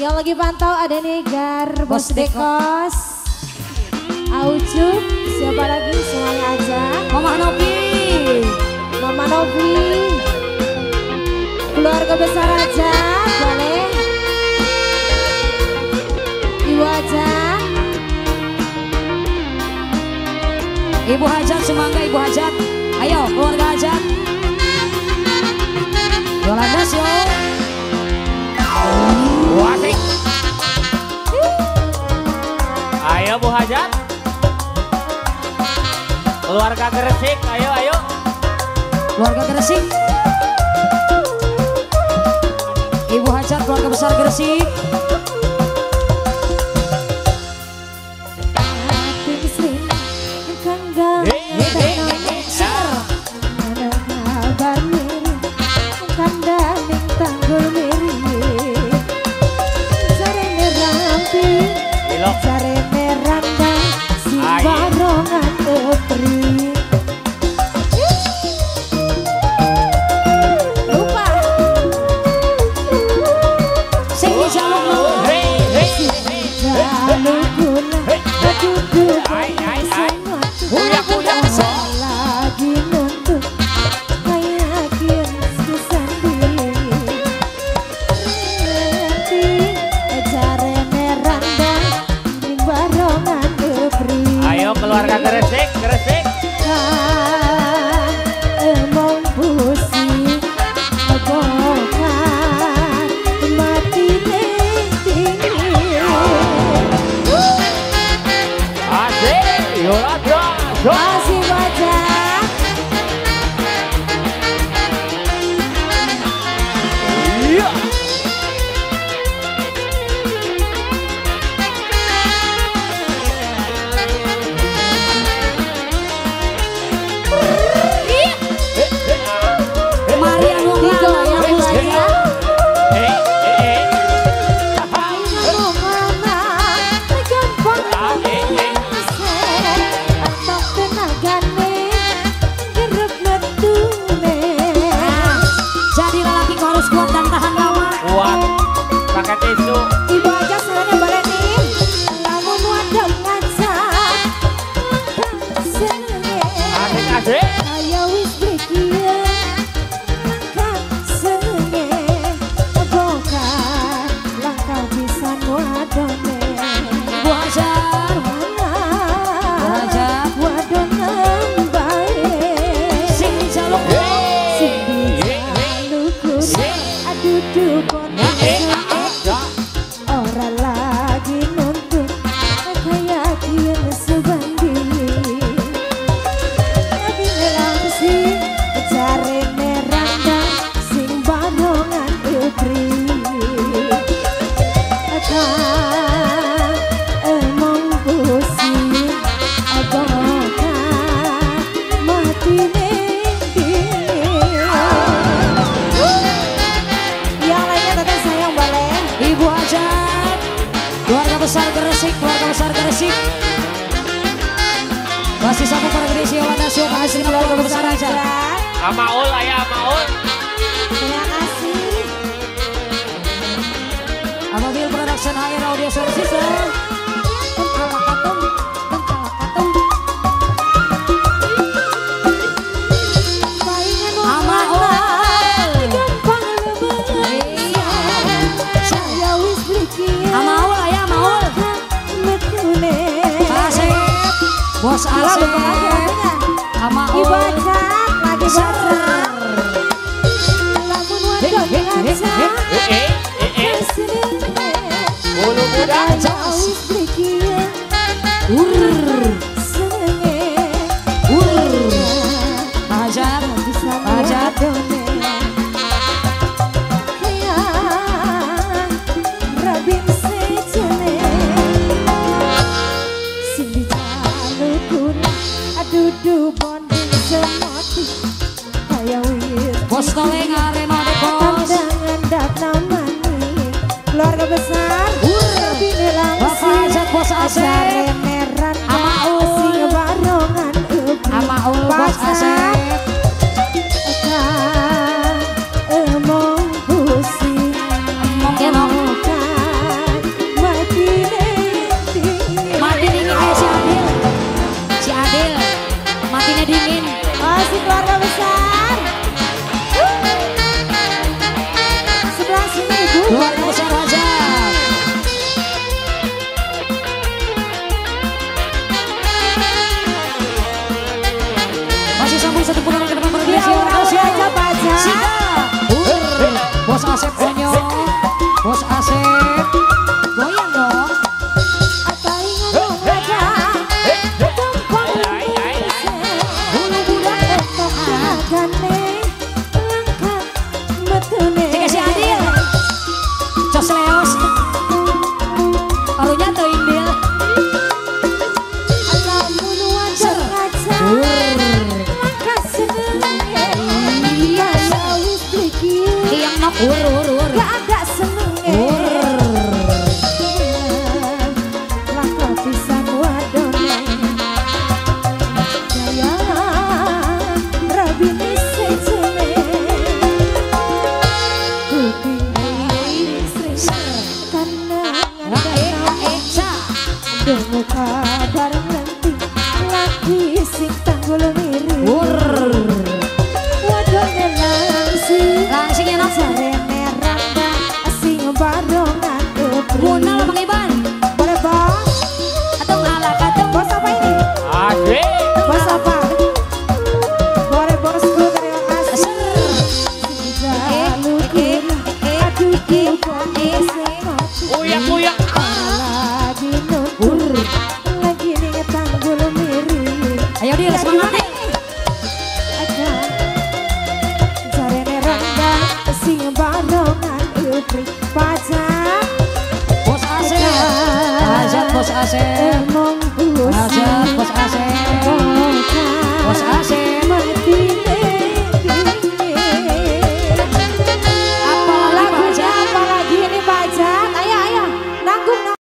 Yang lagi pantau ada Negar, Bos Dekos, Aucu, siapa lagi semuanya aja. Mama Novi, keluarga besar aja, boleh. Ibu aja. Ibu Hajat, semangka Ibu Hajat. Ayo keluarga Hajat. Yolanda show. Wasik. Ayo Bu Hajat. Keluarga Gresik, ayo. Keluarga Gresik. Ibu Hajat keluarga besar Gresik. Bos Asep, sama Om, lagi besar. Lamun wadon ngaca, bulu muda jos. Hajat. Bos Toleng Areno Dekos, keluarga besar, Bapak Ajat, Bos Asep, Amaul, Bos Asep. Emong busi, emong Bos Asep, goyang dong. Apa ingat raja tempat budak esok agane langkah metune. Cek si Adil, cos leos, alunya tuh Indil. Atau bunuan raja, langkah senengnya dia lawis lagi. Yang nak urur, gak ada seneng. Bos Asep, Bos Asep.